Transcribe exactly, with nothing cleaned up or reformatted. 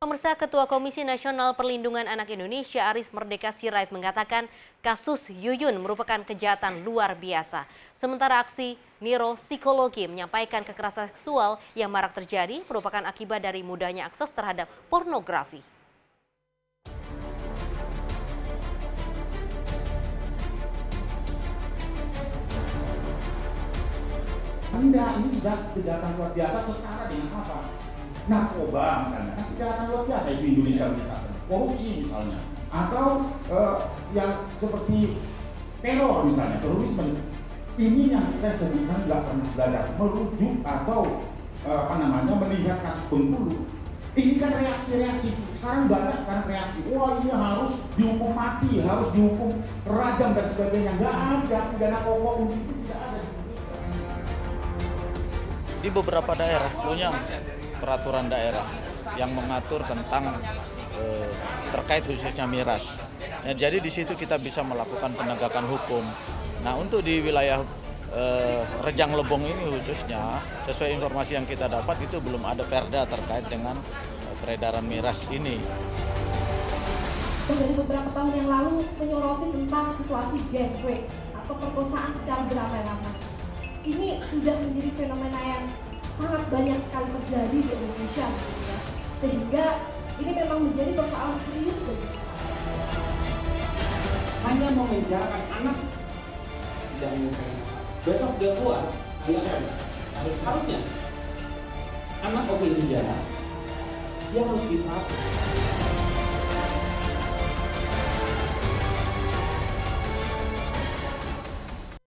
Pemirsa, Ketua Komisi Nasional Perlindungan Anak Indonesia Aris Merdeka Sirait mengatakan kasus Yuyun merupakan kejahatan luar biasa. Sementara aksi neuropsikologi menyampaikan kekerasan seksual yang marak terjadi merupakan akibat dari mudahnya akses terhadap pornografi. Enggak, ini sudah kejahatan luar biasa setara dengan apa? Narkoba misalnya, kan kejahatan luar biasa di Indonesia misalnya, korupsi misalnya, atau uh, yang seperti teror misalnya, terorisme. Ini yang kita sebutkan nggak pernah belajar merujuk atau uh, apa namanya melihat kasus Bengkulu. Ini kan reaksi-reaksi sekarang banyak sekarang reaksi. Wah, ini harus dihukum mati, harus dihukum rajam dan sebagainya. Nggak ada pidana pokok untuk itu, tidak ada. Di beberapa daerah punya peraturan daerah yang mengatur tentang eh, terkait khususnya miras. Nah, jadi di situ kita bisa melakukan penegakan hukum. Nah, untuk di wilayah eh, Rejang Lebong ini khususnya, sesuai informasi yang kita dapat itu belum ada perda terkait dengan eh, peredaran miras ini. Dari beberapa tahun yang lalu menyoroti tentang situasi gang rape atau perkosaan secara beramai-ramai. Ini sudah menjadi fenomena yang sangat banyak sekali terjadi di Indonesia, sehingga ini memang menjadi persoalan serius bagi kita. Hanya memenjarakan anak tidak menyelesaikan. Besok dia keluar, dia akan harus harusnya anak oke di penjara, dia harus ditahan.